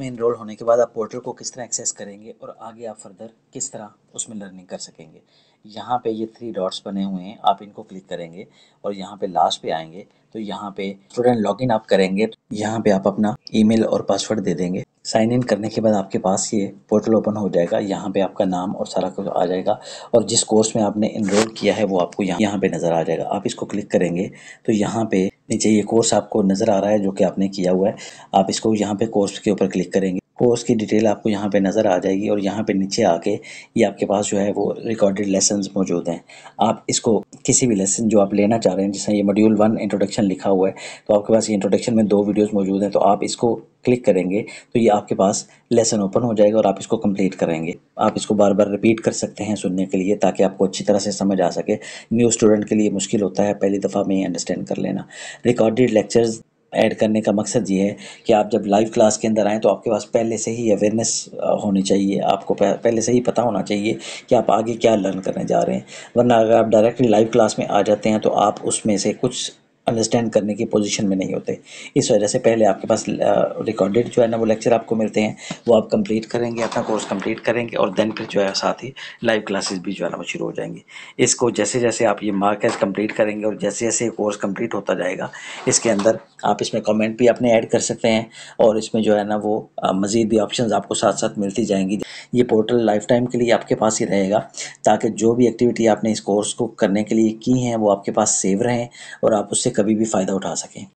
में इनरोल होने के बाद आप पोर्टल को किस तरह एक्सेस करेंगे और आगे आप फर्दर किस तरह उसमें लर्निंग कर सकेंगे। यहाँ पे ये 3 डॉट्स बने हुए हैं, आप इनको क्लिक करेंगे और यहाँ पे लास्ट पे आएंगे तो यहाँ पे स्टूडेंट लॉगिन आप करेंगे। यहाँ पे आप अपना ईमेल और पासवर्ड दे देंगे। साइन इन करने के बाद आपके पास ये पोर्टल ओपन हो जाएगा। यहाँ पे आपका नाम और सारा कुछ आ जाएगा और जिस कोर्स में आपने इनरोल किया है वो आपको यहाँ पे नज़र आ जाएगा। आप इसको क्लिक करेंगे तो यहाँ पे नीचे ये कोर्स आपको नज़र आ रहा है जो कि आपने किया हुआ है। आप इसको यहाँ पे कोर्स के ऊपर क्लिक करेंगे, कोर्स की डिटेल आपको यहाँ पे नज़र आ जाएगी और यहाँ पे नीचे आके ये आपके पास जो है वो रिकॉर्डेड लेसन्स मौजूद हैं। आप इसको किसी भी लेसन जो आप लेना चाह रहे हैं, जैसे ये मॉड्यूल 1 इंट्रोडक्शन लिखा हुआ है तो आपके पास ये इंट्रोडक्शन में 2 वीडियोस मौजूद हैं, तो आप इसको क्लिक करेंगे तो ये आपके पास लेसन ओपन हो जाएगा और आप इसको कंप्लीट करेंगे। आप इसको बार बार रिपीट कर सकते हैं सुनने के लिए ताकि आपको अच्छी तरह से समझ आ सके। न्यू स्टूडेंट के लिए मुश्किल होता है पहली दफ़ा में अंडरस्टैंड कर लेना। रिकॉर्डेड लेक्चर्स ऐड करने का मकसद ये है कि आप जब लाइव क्लास के अंदर आएँ तो आपके पास पहले से ही अवेयरनेस होनी चाहिए, आपको पहले से ही पता होना चाहिए कि आप आगे क्या लर्न करने जा रहे हैं। वरना अगर आप डायरेक्टली लाइव क्लास में आ जाते हैं तो आप उसमें से कुछ अंडरस्टैंड करने की पोजीशन में नहीं होते। इस वजह से पहले आपके पास रिकॉर्डेड जो है ना वो लेक्चर आपको मिलते हैं, वो आप कंप्लीट करेंगे, अपना कोर्स कंप्लीट करेंगे और देन फिर जो है साथ ही लाइव क्लासेस भी जो है ना वो शुरू हो जाएंगी। इसको जैसे जैसे आप ये मार्क एज कंप्लीट करेंगे और जैसे जैसे कोर्स कंप्लीट होता जाएगा इसके अंदर आप इसमें कमेंट भी अपने ऐड कर सकते हैं और इसमें जो है ना वो मज़ीद भी ऑप्शन आपको साथ साथ मिलती जाएंगी। ये पोर्टल लाइफ टाइम के लिए आपके पास ही रहेगा ताकि जो भी एक्टिविटी आपने इस कोर्स को करने के लिए की हैं वो आपके पास सेव रहें और आप उससे कभी भी फ़ायदा उठा सकें।